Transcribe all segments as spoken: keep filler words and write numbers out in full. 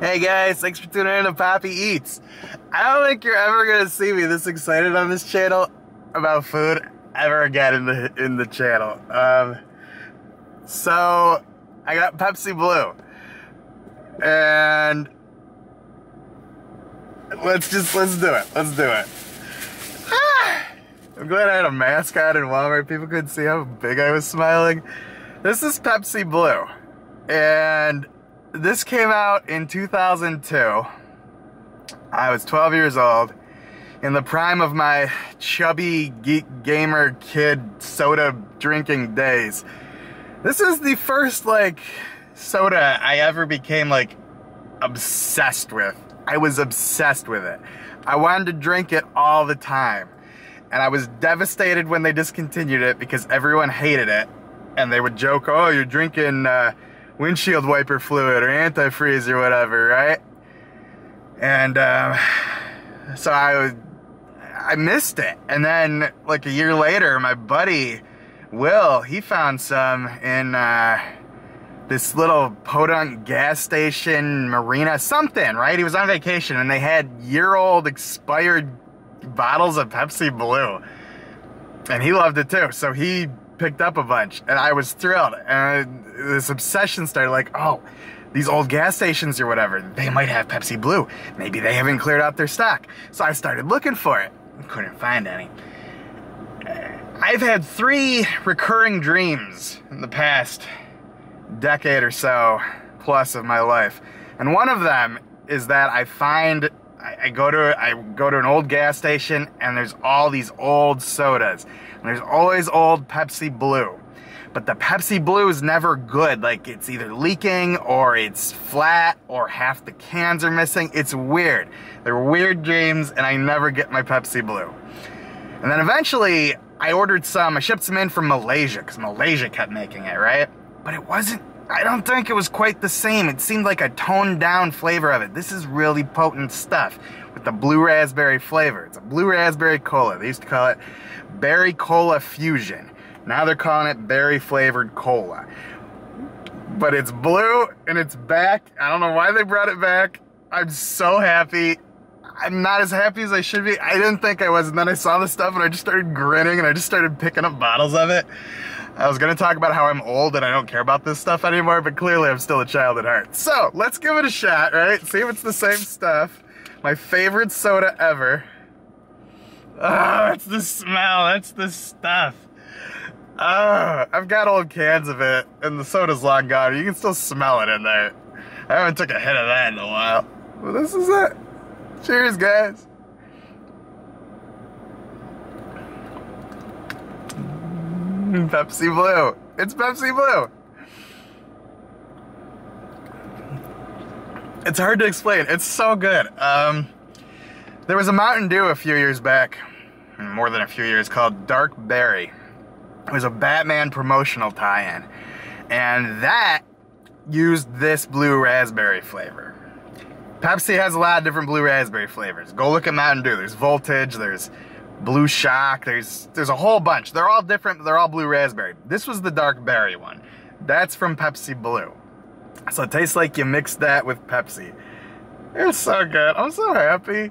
Hey guys, thanks for tuning in to PapiEats. I don't think you're ever gonna see me this excited on this channel about food ever again in the in the channel. Um, so I got Pepsi Blue, and let's just let's do it. Let's do it. Ah, I'm glad I had a mask on in Walmart. People couldn't see how big I was smiling. This is Pepsi Blue, and this came out in two thousand two. I was twelve years old, in the prime of my chubby geek gamer kid soda drinking days. This is the first like soda I ever became like obsessed with. I was obsessed with it. I wanted to drink it all the time, and I was devastated when they discontinued it because everyone hated it, and they would joke, "Oh, you're drinking Uh, windshield wiper fluid or antifreeze or whatever," right? And um, so I was, I missed it. And then like a year later, my buddy Will, he found some in uh, this little podunk gas station marina something, right? He was on vacation and they had year-old expired bottles of Pepsi Blue, and he loved it too, so he picked up a bunch, and I was thrilled. And I, this obsession started, like, oh, these old gas stations or whatever, they might have Pepsi Blue. Maybe they haven't cleared out their stock. So I started looking for it. Couldn't find any. I've had three recurring dreams in the past decade or so plus of my life, and one of them is that I find I go to I go to an old gas station, and there's all these old sodas, and there's always old Pepsi Blue, but the Pepsi Blue is never good. Like, it's either leaking or it's flat or half the cans are missing. It's weird. They're weird dreams, and I never get my Pepsi Blue. And then eventually I ordered some. I shipped some in from Malaysia because Malaysia kept making it, right? But it wasn't, I don't think it was quite the same. It seemed like a toned down flavor of it. This is really potent stuff with the blue raspberry flavor. It's a blue raspberry cola. They used to call it berry cola fusion. Now they're calling it berry flavored cola. But it's blue and it's back. I don't know why they brought it back. I'm so happy. I'm not as happy as I should be. I didn't think I was, and then I saw this stuff and I just started grinning and I just started picking up bottles of it. I was gonna talk about how I'm old and I don't care about this stuff anymore, but clearly I'm still a child at heart. So let's give it a shot, right? See if it's the same stuff. My favorite soda ever. Oh, it's the smell, that's the stuff. Oh, I've got old cans of it and the soda's long gone. You can still smell it in there. I haven't took a hit of that in a while. Well, this is it. Cheers, guys. Pepsi Blue. It's Pepsi Blue. It's hard to explain. It's so good. Um, there was a Mountain Dew a few years back, more than a few years, called Dark Berry. It was a Batman promotional tie-in, and that used this blue raspberry flavor. Pepsi has a lot of different blue raspberry flavors. Go look at Mountain Dew. There's Voltage, there's Blue Shock, there's there's a whole bunch. They're all different, they're all blue raspberry. This was the Dark Berry one. That's from Pepsi Blue. So it tastes like you mixed that with Pepsi. It's so good. I'm so happy.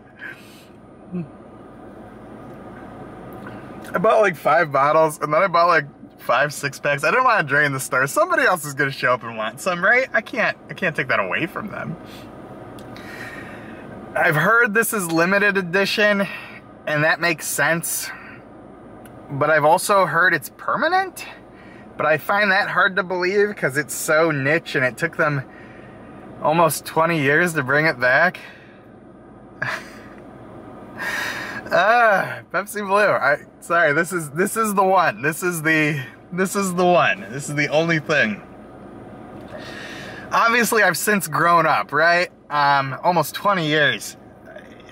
I bought like five bottles, and then I bought like five six packs. I didn't want to drain the store. Somebody else is gonna show up and want some, right? I can't I can't take that away from them. I've heard this is limited edition, and that makes sense, but I've also heard it's permanent, but I find that hard to believe because it's so niche and it took them almost twenty years to bring it back. Ah, Pepsi Blue. I sorry, this is this is the one. This is the this is the one. This is the only thing. Obviously, I've since grown up, right? Um, almost twenty years.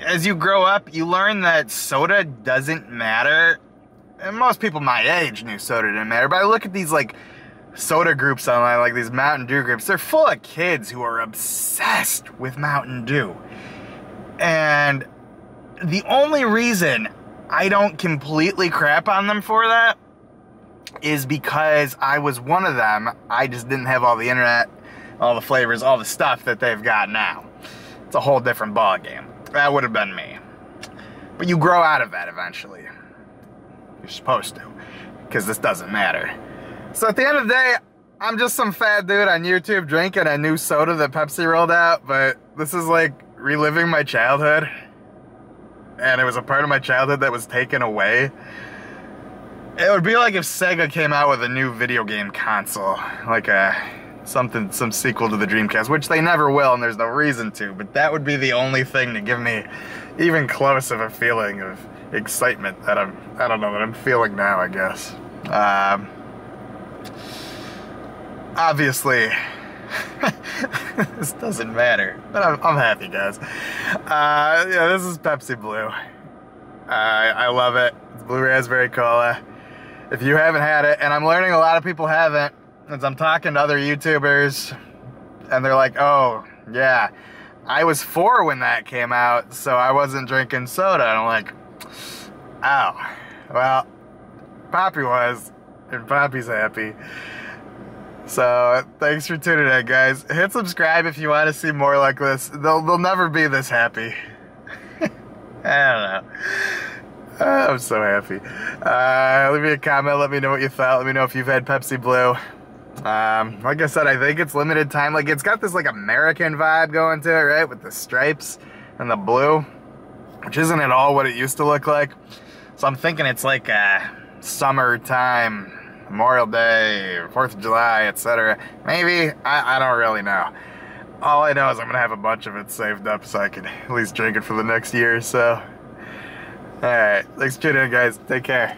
As you grow up, you learn that soda doesn't matter. And most people my age knew soda didn't matter. But I look at these like soda groups online, like these Mountain Dew groups. They're full of kids who are obsessed with Mountain Dew. And the only reason I don't completely crap on them for that is because I was one of them. I just didn't have all the internet all the flavors, all the stuff that they've got now. It's a whole different ball game. That would have been me. But you grow out of that eventually. You're supposed to, because this doesn't matter. So at the end of the day, I'm just some fat dude on YouTube drinking a new soda that Pepsi rolled out, but this is like reliving my childhood. And it was a part of my childhood that was taken away. It would be like if Sega came out with a new video game console, like a something, some sequel to the Dreamcast, which they never will and there's no reason to, but that would be the only thing to give me even close of a feeling of excitement that I'm, I don't know, that I'm feeling now, I guess. Um, obviously, this doesn't matter, but I'm, I'm happy, guys. Uh, yeah, this is Pepsi Blue. Uh, I love it. It's Blue Raspberry Cola. If you haven't had it, and I'm learning a lot of people haven't, as I'm talking to other YouTubers, and they're like, oh, yeah, I was four when that came out, so I wasn't drinking soda. And I'm like, oh, well, Poppy was, and Poppy's happy. So, thanks for tuning in, guys. Hit subscribe if you want to see more like this. They'll, they'll never be this happy. I don't know. Uh, I'm so happy. Uh, leave me a comment. Let me know what you thought. Let me know if you've had Pepsi Blue. Um, like I said, I think it's limited time. Like, it's got this, like, American vibe going to it, right? With the stripes and the blue, which isn't at all what it used to look like. So I'm thinking it's like a summertime, Memorial Day, fourth of July, et cetera. Maybe. I, I don't really know. All I know is I'm going to have a bunch of it saved up so I can at least drink it for the next year or so. Alright, thanks for tuning in, guys. Take care.